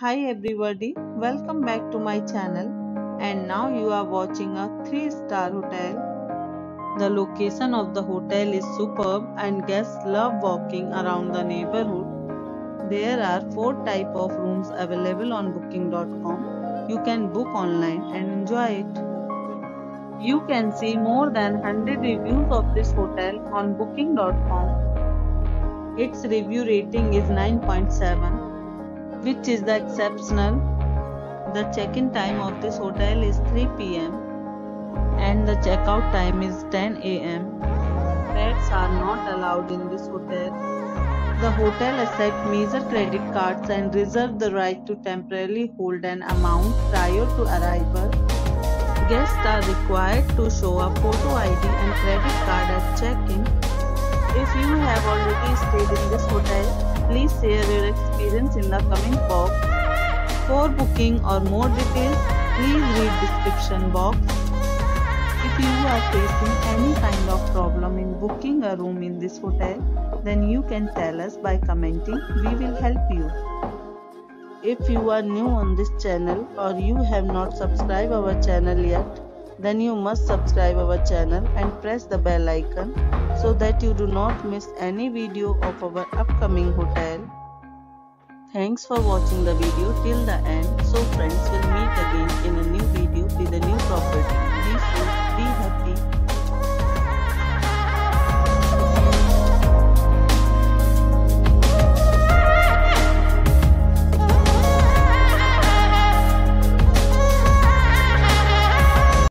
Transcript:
Hi everybody, welcome back to my channel, and now you are watching a 3-star hotel. The location of the hotel is superb and guests love walking around the neighborhood. There are 4 types of rooms available on booking.com. You can book online and enjoy it. You can see more than 100 reviews of this hotel on booking.com. Its review rating is 9.7. which is the exceptional. The check-in time of this hotel is 3 p.m. and the check-out time is 10 a.m. Pets are not allowed in this hotel. The hotel accepts major credit cards and reserves the right to temporarily hold an amount prior to arrival. Guests are required to show a photo ID and credit card at check-in. If you have already stayed in this hotel, please share your experience in the comment box. For booking or more details, please read description box. If you are facing any kind of problem in booking a room in this hotel, then you can tell us by commenting. We will help you. If you are new on this channel or you have not subscribed our channel yet, then you must subscribe our channel and press the bell icon so that you do not miss any video of our upcoming hotel. Thanks for watching the video till the end. So friends, will meet again in a new video with a new property. Be safe, be happy.